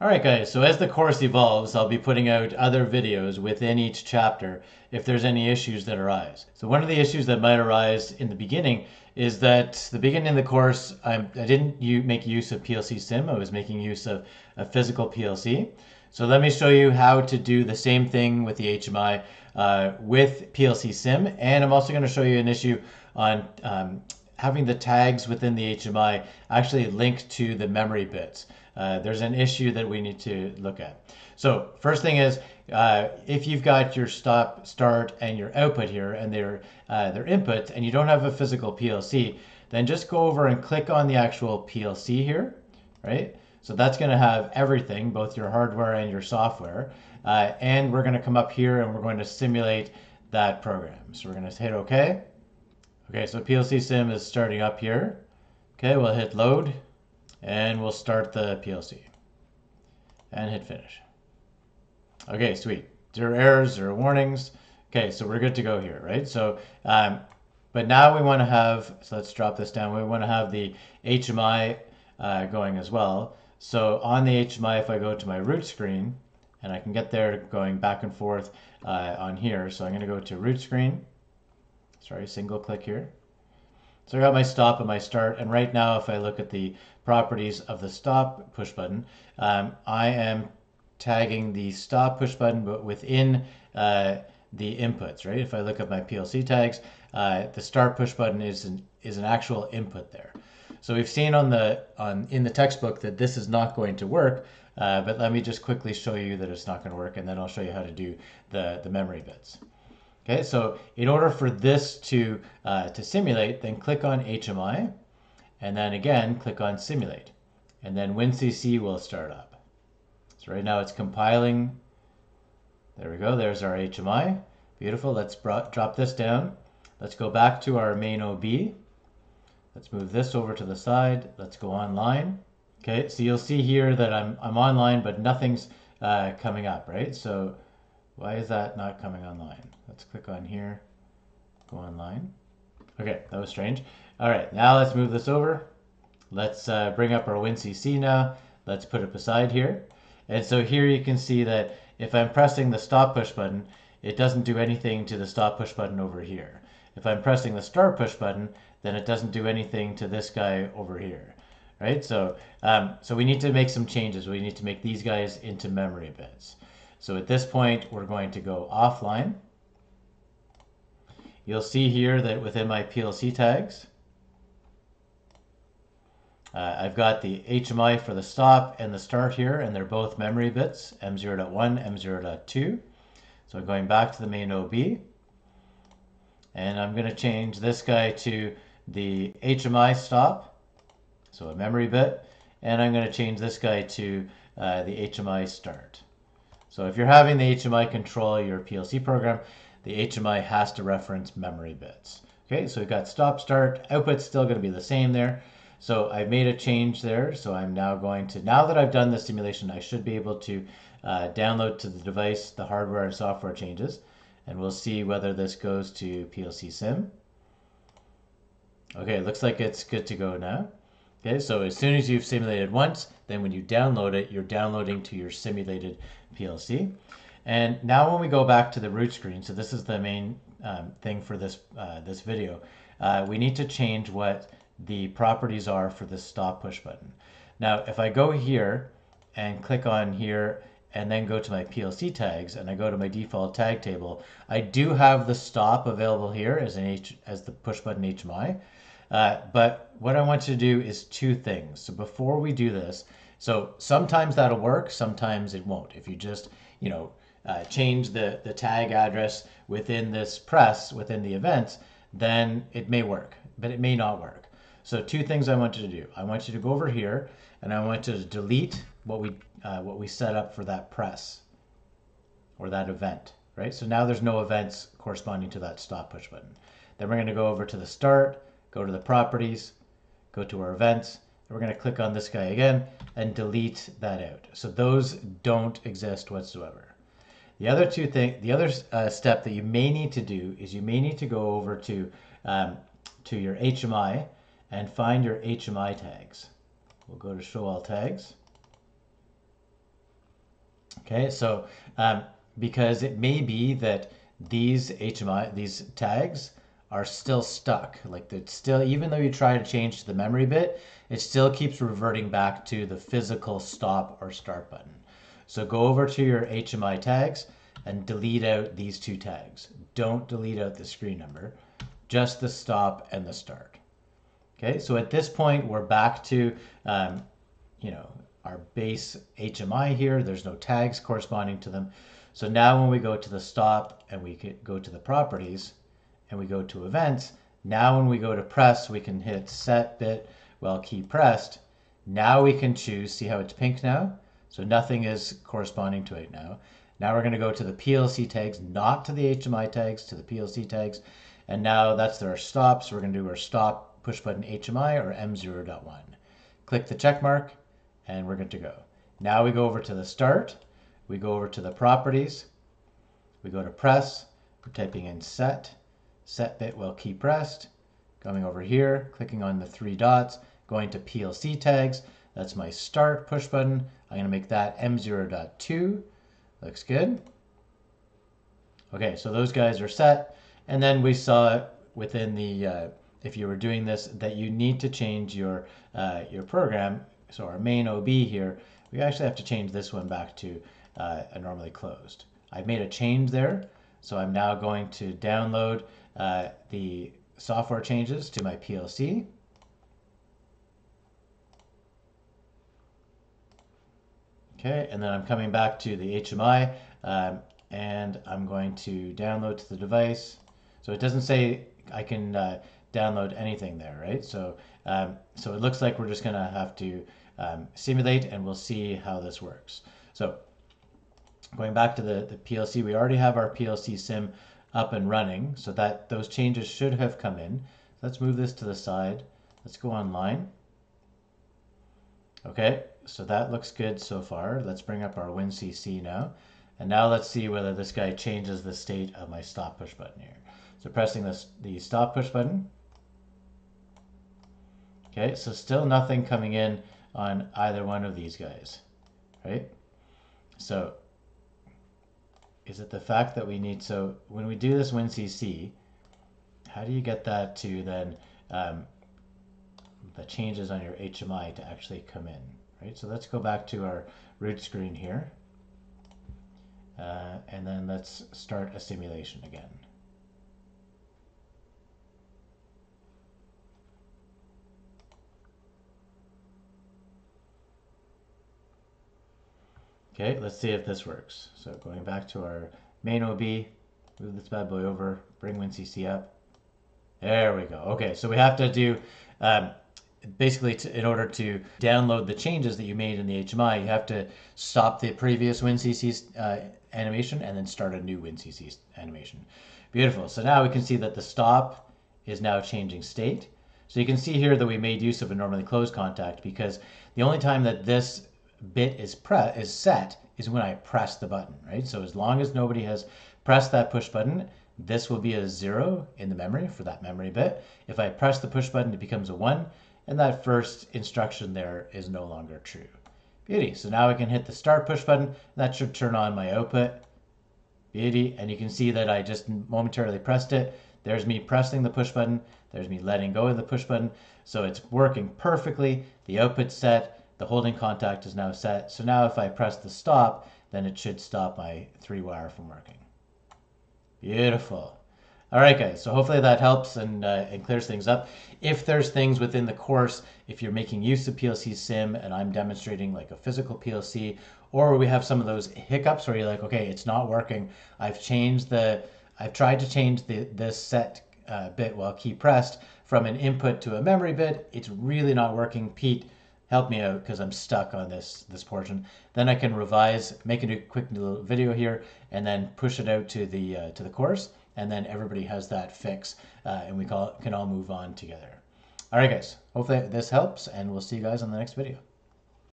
Alright guys, so as the course evolves, I'll be putting out other videos within each chapter if there's any issues that arise. So one of the issues that might arise in the beginning is that the beginning of the course, I didn't make use of PLC SIM, I was making use of a physical PLC. So let me show you how to do the same thing with the HMI with PLC SIM, and I'm also going to show you an issue on having the tags within the HMI actually link to the memory bits. There's an issue that we need to look at. So first thing is, if you've got your stop, start, and your output here, and their inputs, and you don't have a physical PLC, then just go over and click on the actual PLC here, right? So that's going to have everything, both your hardware and your software, and we're going to come up here and we're going to simulate that program. So we're going to hit OK. Okay, so PLC Sim is starting up here. Okay, we'll hit load. And we'll start the PLC and hit finish. Okay, sweet. Zero errors, zero warnings. Okay, so we're good to go here, right? So, but now we want to have, so let's drop this down. We want to have the HMI going as well. So on the HMI, if I go to my root screen, and I can get there going back and forth on here. So I'm going to go to root screen. Sorry, single click here. So I got my stop and my start, and right now if I look at the properties of the stop push button, I am tagging the stop push button but within the inputs, right? If I look at my PLC tags, the start push button is an actual input there. So we've seen in the textbook that this is not going to work, but let me just quickly show you that it's not going to work, and then I'll show you how to do the memory bits. Okay, so in order for this to simulate, then click on HMI, and then again click on simulate, and then WinCC will start up. So right now it's compiling. There we go, there's our HMI. Beautiful, let's drop this down. Let's go back to our main OB. Let's move this over to the side. Let's go online. Okay, so you'll see here that I'm online, but nothing's coming up, right? So why is that not coming online? Let's click on here, go online. Okay, that was strange. All right, now let's move this over. Let's bring up our WinCC now. Let's put it beside here. And so here you can see that if I'm pressing the stop push button, it doesn't do anything to the stop push button over here. If I'm pressing the start push button, then it doesn't do anything to this guy over here, right? So, so we need to make some changes. We need to make these guys into memory bits. So at this point, we're going to go offline. You'll see here that within my PLC tags, I've got the HMI for the stop and the start here, and they're both memory bits, M0.1, M0.2. So I'm going back to the main OB, and I'm going to change this guy to the HMI stop, so a memory bit, and I'm going to change this guy to the HMI start. So if you're having the HMI control your PLC program, the HMI has to reference memory bits. Okay, so we've got stop, start, output's still going to be the same there. So I've made a change there. So I'm now going to, now that I've done the simulation, I should be able to download to the device the hardware and software changes. And we'll see whether this goes to PLC SIM. Okay, it looks like it's good to go now. Okay, so as soon as you've simulated once, then when you download it, you're downloading to your simulated PLC. And now when we go back to the root screen, so this is the main thing for this, this video, we need to change what the properties are for the stop push button. Now, if I go here and click on here and then go to my PLC tags and I go to my default tag table, I do have the stop available here as the push button HMI. But what I want you to do is two things. So before we do this, so sometimes that'll work, sometimes it won't. If you just, you know, change the tag address within this press, within the events, then it may work, but it may not work. So two things I want you to do. I want you to go over here and I want you to delete what we set up for that press or that event, right? So now there's no events corresponding to that stop push button. Then we're going to go over to the start, go to the properties, go to our events, and we're going to click on this guy again and delete that out. So those don't exist whatsoever. The other step that you may need to do is you may need to go over to your HMI and find your HMI tags. We'll go to show all tags. Okay, so because it may be that these HMI, these tags are still stuck. Like it's still, even though you try to change to the memory bit, it still keeps reverting back to the physical stop or start button. So go over to your HMI tags and delete out these two tags. Don't delete out the screen number, just the stop and the start. Okay, so at this point, we're back to, you know, our base HMI here. There's no tags corresponding to them. So now when we go to the stop and we could go to the properties and we go to events, now when we go to press, we can hit set bit while key pressed. Now we can choose, see how it's pink now? So nothing is corresponding to it now. Now we're gonna go to the PLC tags, not to the HMI tags, to the PLC tags. And now that's our stop. So we're gonna do our stop push button HMI or M0.1. Click the check mark and we're good to go. Now we go over to the start. We go over to the properties. We go to press. We're typing in set bit while key pressed. Coming over here, clicking on the three dots, going to PLC tags. That's my start push button. I'm gonna make that M0.2. Looks good. Okay, so those guys are set. And then we saw within the, if you were doing this, that you need to change your program. So our main OB here, we actually have to change this one back to normally closed. I've made a change there. So I'm now going to download the software changes to my PLC. Okay, and then I'm coming back to the HMI and I'm going to download to the device. So it doesn't say I can download anything there, right? So, so it looks like we're just gonna have to simulate and we'll see how this works. So going back to the PLC, we already have our PLC SIM up and running, so that those changes should have come in. Let's move this to the side. Let's go online. Okay, so that looks good so far. Let's bring up our WinCC now. And now let's see whether this guy changes the state of my stop push button here. So pressing the stop push button. Okay, so still nothing coming in on either one of these guys, right? So is it the fact that we need, so when we do this WinCC, how do you get that to then, the changes on your HMI to actually come in, right? So let's go back to our root screen here. And then let's start a simulation again. Okay, let's see if this works. So going back to our main OB, move this bad boy over, bring WinCC up. There we go. Okay, so we have to do, basically, in order to download the changes that you made in the HMI, you have to stop the previous WinCC animation and then start a new WinCC animation. Beautiful. So now we can see that the stop is now changing state. So you can see here that we made use of a normally closed contact because the only time that this bit is set is when I press the button, right? So as long as nobody has pressed that push button, this will be a 0 in the memory for that memory bit. If I press the push button, it becomes a 1. And that first instruction there is no longer true. Beauty. So now I can hit the start push button. That should turn on my output. Beauty. And you can see that I just momentarily pressed it. There's me pressing the push button. There's me letting go of the push button. So it's working perfectly. The output's set. The holding contact is now set. So now if I press the stop, then it should stop my 3-wire from working. Beautiful. All right, guys, so hopefully that helps and clears things up. If there's things within the course, if you're making use of PLC SIM and I'm demonstrating like a physical PLC, or we have some of those hiccups where you're like, okay, it's not working. I've tried to change this set bit while key pressed from an input to a memory bit. It's really not working. Pete, help me out because I'm stuck on this portion. Then I can revise, make a quick little video here, and then push it out to the course. And then everybody has that fix and we can all move on together. All right, guys, hopefully this helps and we'll see you guys on the next video.